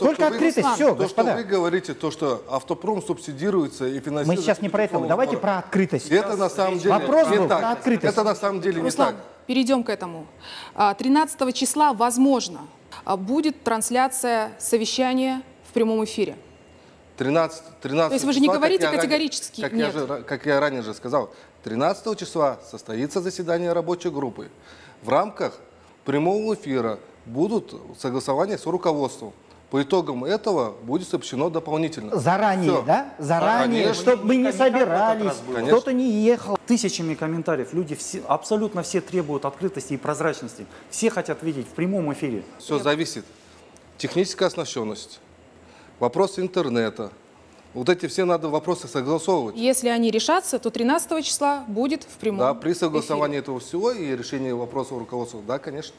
Только открытость, все, господа. То, что вы говорите, то, что автопром субсидируется и финансируется... Мы сейчас не про это, давайте про открытость. Это на самом деле вопрос был про открытость. Это на самом деле не так. Перейдем к этому. 13 числа, возможно, будет трансляция совещания в прямом эфире. 13 то есть вы же не числа, говорите как категорически. Как я ранее же сказал, 13 числа состоится заседание рабочей группы. В рамках прямого эфира будут согласования с руководством. По итогам этого будет сообщено дополнительно. Заранее, все. Да? Заранее, чтобы мы не собирались, кто-то не ехал. Тысячами комментариев. Люди все, абсолютно все требуют открытости и прозрачности. Все хотят видеть в прямом эфире. Все зависит. Техническая оснащенность, вопрос интернета. Вот эти все надо вопросы согласовывать. Если они решатся, то 13 числа будет в прямом эфире. Да, при согласовании этого всего и решении вопроса руководства, да, конечно.